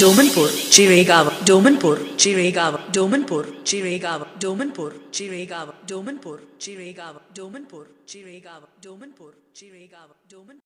Domanpur Chiregaon Domanpur Chiregaon Domanpur Chiregaon Domanpur Chiregaon Domanpur Chiregaon Domanpur Chiregaon Domanpur Chiregaon Domanpur